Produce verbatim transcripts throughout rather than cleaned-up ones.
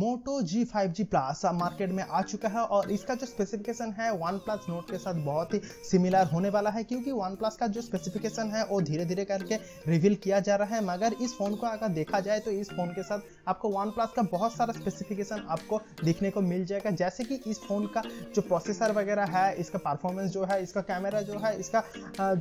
Moto G five G Plus market में आ चुका है और इसका जो स्पेसिफिकेशन है OnePlus Nord के साथ बहुत ही सिमिलर होने वाला है, क्योंकि OnePlus का जो स्पेसिफिकेशन है वो धीरे धीरे करके रिवील किया जा रहा है। मगर इस फ़ोन को अगर देखा जाए तो इस फ़ोन के साथ आपको OnePlus का बहुत सारा स्पेसिफिकेशन आपको देखने को मिल जाएगा, जैसे कि इस फ़ोन का जो प्रोसेसर वगैरह है, इसका परफॉर्मेंस जो है, इसका कैमरा जो है, इसका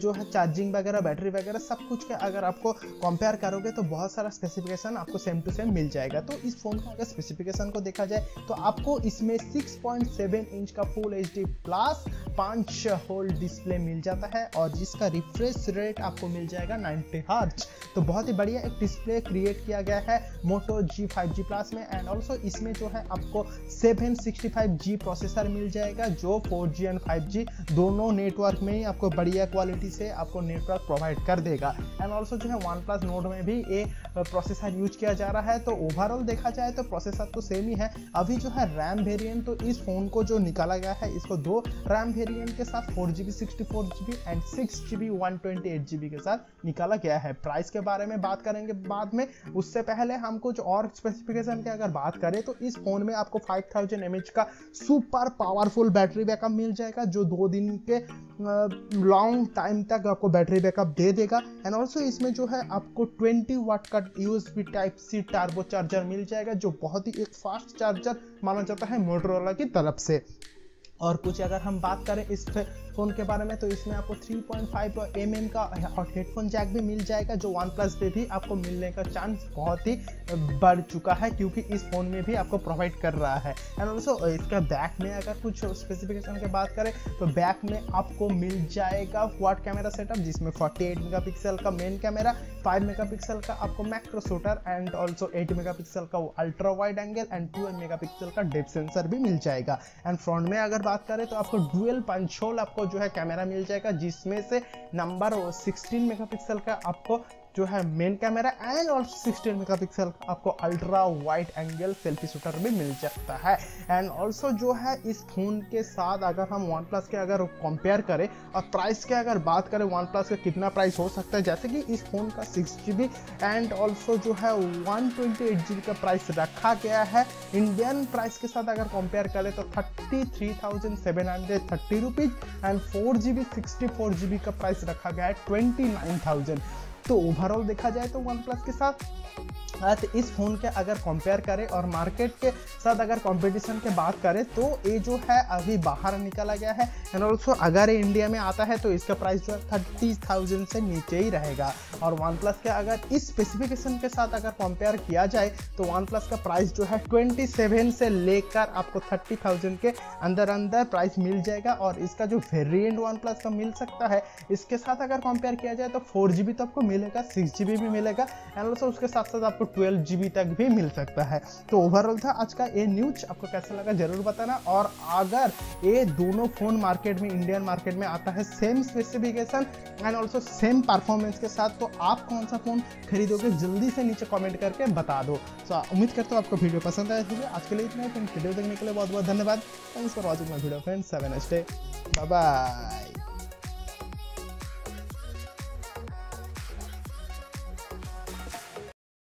जो है चार्जिंग वगैरह, बैटरी वगैरह सब कुछ का अगर आपको कंपेयर करोगे तो बहुत सारा स्पेसिफिकेशन आपको सेम टू सेम मिल जाएगा। तो इस फ़ोन का अगर स्पेसिफिकेशन को देखा जाए तो आपको इसमें सिक्स पॉइंट सेवन इंच का फुल एच डी प्लस पाँच होल डिस्प्ले मिल जाता है और जिसका रिफ्रेश रेट आपको मिल जाएगा नाइंटी हर्ट्ज। तो बहुत ही बढ़िया एक डिस्प्ले क्रिएट किया गया है Moto G five G plus में। एंड ऑल्सो इसमें जो है आपको seven sixty five G processor मिल जाएगा जो four G and five G दोनों नेटवर्क में ही आपको बढ़िया क्वालिटी से आपको नेटवर्क प्रोवाइड कर देगा। एंड ऑल्सो जो है OnePlus Nord में भी ये प्रोसेसर यूज किया जा रहा है। तो ओवरऑल देखा जाए तो प्रोसेसर तो सेम ही है। अभी जो है रैम वेरिएंट तो इस फ़ोन को जो निकाला गया है इसको दो रैम वेरिएंट के साथ four G B sixty four G B and six G B one twenty eight G B के साथ निकाला गया है। प्राइस के बारे में बात करेंगे बाद में, उससे पहले हम कुछ और स्पेसिफिकेशन की अगर बात करें तो इस फ़ोन में आपको फाइव थाउजेंड एम एच का सुपर पावरफुल बैटरी बैकअप मिल जाएगा जो दो दिन के लॉन्ग टाइम तक आपको बैटरी बैकअप दे देगा। एंड ऑल्सो इसमें जो है आपको ट्वेंटी वाट का USB type C turbo charger मिल जाएगा जो बहुत ही एक फास्ट चार्जर माना जाता है मोटोरोला की तरफ से। और कुछ अगर हम बात करें इस फ़ोन के बारे में तो इसमें आपको three point five m m का हॉट हेडफोन जैक भी मिल जाएगा जो OnePlus पे भी आपको मिलने का चांस बहुत ही बढ़ चुका है, क्योंकि इस फ़ोन में भी आपको प्रोवाइड कर रहा है। एंड ऑल्सो इसका बैक में अगर कुछ स्पेसिफिकेशन की बात करें तो बैक में आपको मिल जाएगा क्वाड कैमरा सेटअप जिसमें फोर्टी एट मेगा पिक्सल का main camera, five megapixel का आपको macro shooter and also eight megapixel का ultra wide angle and two megapixel का डेप्थ सेंसर भी मिल जाएगा। एंड फ्रंट में अगर बात करें तो आपको डुअल पंच होल आपको जो है कैमरा मिल जाएगा जिसमें से नंबर सिक्सटीन मेगापिक्सल का आपको जो है मेन कैमरा एंड और सिक्सटीन मेगापिक्सल आपको ultra wide angle selfie shooter भी मिल जाता है। एंड ऑल्सो जो है इस फ़ोन के साथ अगर हम OnePlus के अगर कंपेयर करें और प्राइस के अगर बात करें OnePlus का कितना प्राइस हो सकता है, जैसे कि इस फ़ोन का six G B and also जो है one twenty eight G B का प्राइस रखा गया है। इंडियन प्राइस के साथ अगर कंपेयर करें तो thirty three thousand seven hundred thirty rupees and four G B sixty four G B का प्राइस रखा गया है ट्वेंटी नाइन थाउजेंड। तो ओवरऑल देखा जाए तो OnePlus के साथ तो इस फ़ोन के अगर कंपेयर करें और मार्केट के साथ अगर कंपटीशन के बात करें तो ये जो है अभी बाहर निकाला गया है। एंड ऑल्सो अगर ये इंडिया में आता है तो इसका प्राइस जो है थर्टी थाउजेंड से नीचे ही रहेगा। और OnePlus के अगर इस स्पेसिफिकेशन के साथ अगर कंपेयर किया जाए तो OnePlus का प्राइस जो है ट्वेंटी सेवन से लेकर आपको थर्टी थाउजेंड के अंदर अंदर प्राइस मिल जाएगा। और इसका जो वेरियंट OnePlus का मिल सकता है इसके साथ अगर कंपेयर किया जाए तो फोर जी बी तो आपको मिलेगा, सिक्स जी बी भी मिलेगा एंड ऑल्सो उसके साथ साथ आपको ट्वेल्व जी बी तक भी मिल सकता है। तो ओवरऑल था आज का ये न्यूज, आपको कैसा लगा जरूर बताना। और अगर ये दोनों फ़ोन मार्केट में इंडियन मार्केट में आता है same specification and also same performance के साथ तो आप कौन सा फ़ोन खरीदोगे जल्दी से नीचे कमेंट करके बता दो। सो उम्मीद करता हूँ आपको वीडियो पसंद आया होगा। आज के लिए इतना ही फ्रेंड, वीडियो देखने के लिए बहुत बहुत धन्यवाद। Thanks for watching my video friends, have a nice day, bye bye.